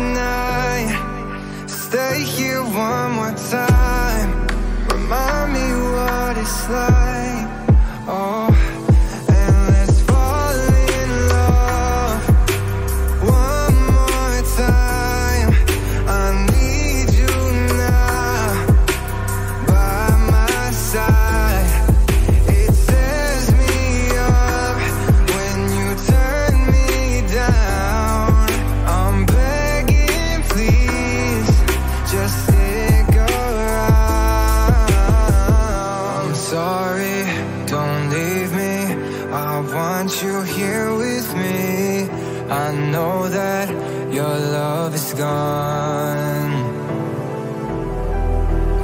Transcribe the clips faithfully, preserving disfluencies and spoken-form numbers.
tonight. Stay here one more time. Remind me what it's like. Oh, gone.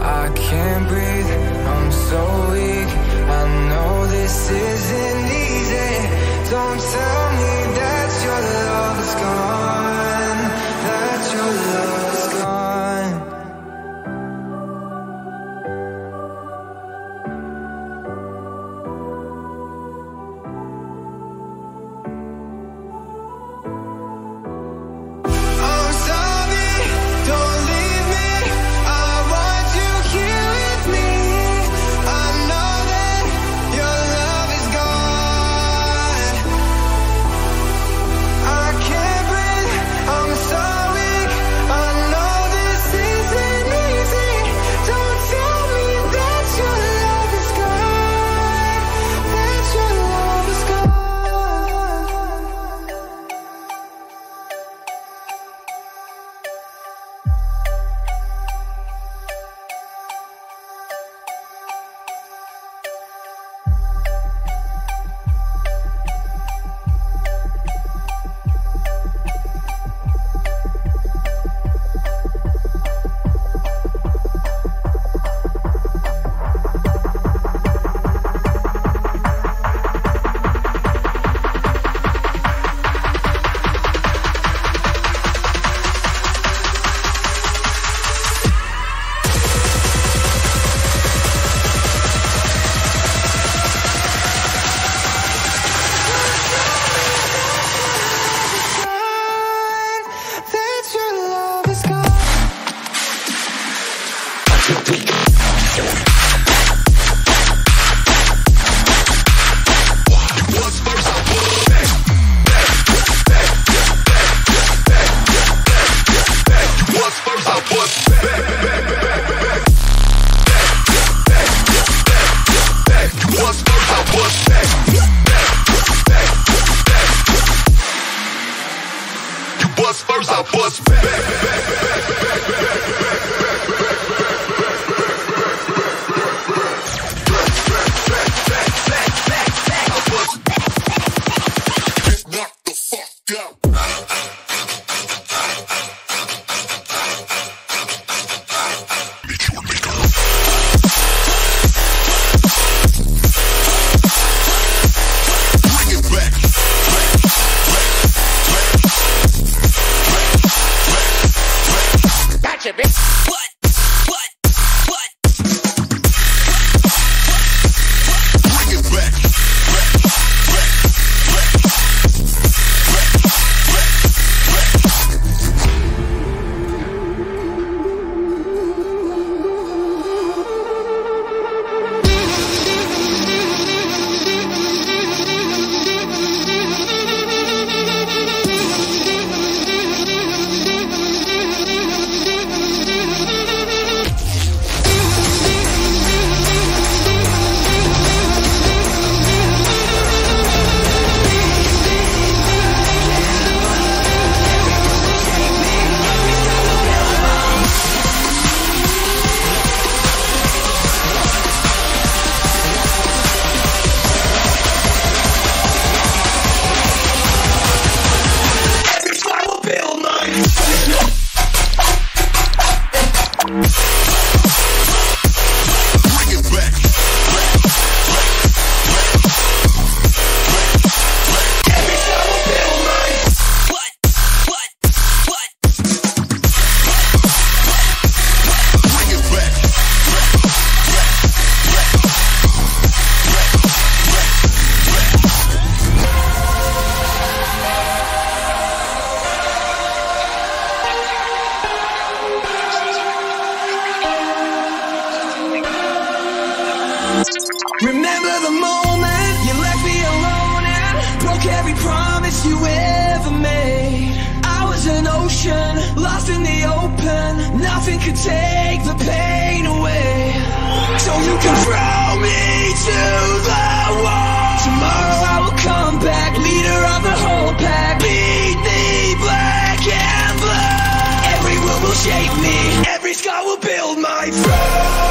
I can't breathe, I'm so weak. I know this isn't easy. Don't tell me that your love is gone, that your love is bitch. ocean, lost in the open. Nothing could take the pain away. So you can throw me to the wall. Tomorrow I will come back, leader of the whole pack. Beat the black and blue. Every wound will shape me, every scar will build my throne.